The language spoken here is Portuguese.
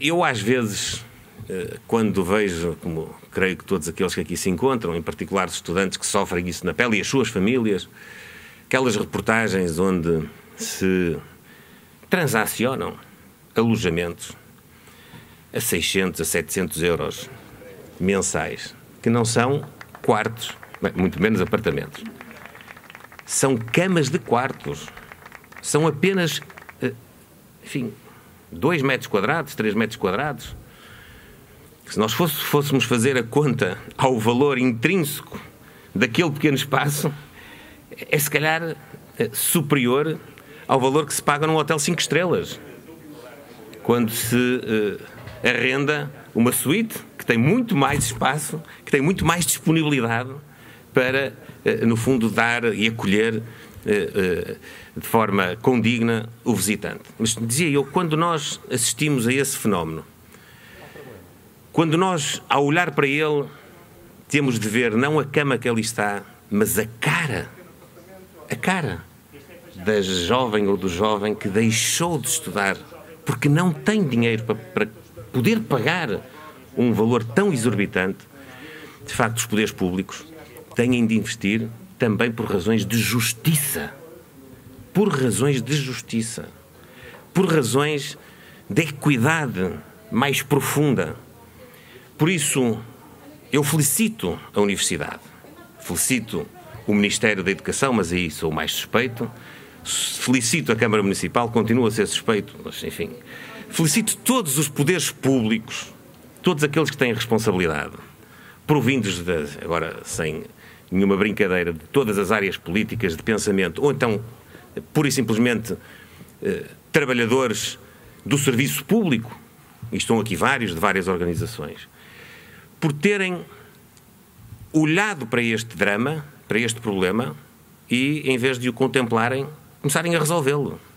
Eu, às vezes, quando vejo, como creio que todos aqueles que aqui se encontram, em particular os estudantes que sofrem isso na pele e as suas famílias, aquelas reportagens onde se transacionam alojamentos a 600, a 700 euros mensais, que não são quartos, bem, muito menos apartamentos. São camas de quartos. São apenas, enfim, 2 metros quadrados, 3 metros quadrados. Se nós fôssemos fazer a conta ao valor intrínseco daquele pequeno espaço, é se calhar superior ao valor que se paga num hotel 5 estrelas. Quando se arrenda uma suíte que tem muito mais espaço, que tem muito mais disponibilidade para, no fundo, dar e acolher de forma condigna o visitante. Mas dizia eu, quando nós assistimos a esse fenómeno, quando nós, ao olhar para ele, temos de ver não a cama que ali está, mas a cara da jovem ou do jovem que deixou de estudar porque não tem dinheiro para poder pagar um valor tão exorbitante, de facto os poderes públicos têm de investir também por razões de justiça, por razões de equidade mais profunda. Por isso, eu felicito a Universidade, felicito o Ministério da Educação, mas aí sou mais suspeito, felicito a Câmara Municipal, continuo a ser suspeito, mas enfim, felicito todos os poderes públicos, todos aqueles que têm responsabilidade, provindos de, agora sem nenhuma brincadeira, de todas as áreas políticas de pensamento, ou então, pura e simplesmente, trabalhadores do serviço público, e estão aqui vários de várias organizações, por terem olhado para este drama, para este problema, e em vez de o contemplarem, começarem a resolvê-lo.